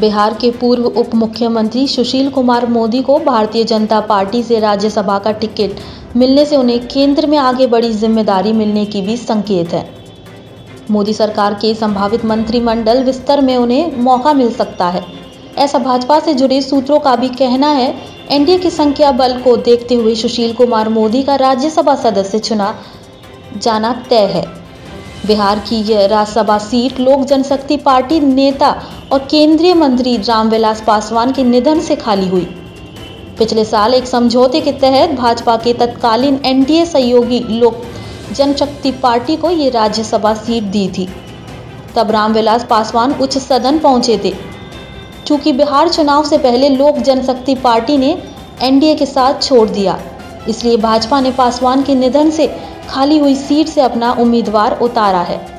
बिहार के पूर्व उप मुख्यमंत्री सुशील कुमार मोदी को भारतीय जनता पार्टी से राज्यसभा का टिकट मिलने से उन्हें केंद्र में आगे बड़ी जिम्मेदारी मिलने की भी संकेत है। मोदी सरकार के संभावित मंत्रिमंडल विस्तार में उन्हें मौका मिल सकता है, ऐसा भाजपा से जुड़े सूत्रों का भी कहना है। एनडीए के संख्या बल को देखते हुए सुशील कुमार मोदी का राज्यसभा सदस्य चुना जाना तय है। बिहार की यह राज्यसभा सीट लोक जनशक्ति पार्टी नेता और केंद्रीय मंत्री रामविलास पासवान के निधन से खाली हुई। पिछले साल एक समझौते के तहत भाजपा के तत्कालीन एनडीए सहयोगी लोक जनशक्ति पार्टी को ये राज्यसभा सीट दी थी। तब रामविलास पासवान उच्च सदन पहुंचे थे। चूंकि बिहार चुनाव से पहले लोक जनशक्ति पार्टी ने एनडीए के साथ छोड़ दिया, इसलिए भाजपा ने पासवान के निधन से खाली हुई सीट से अपना उम्मीदवार उतारा है।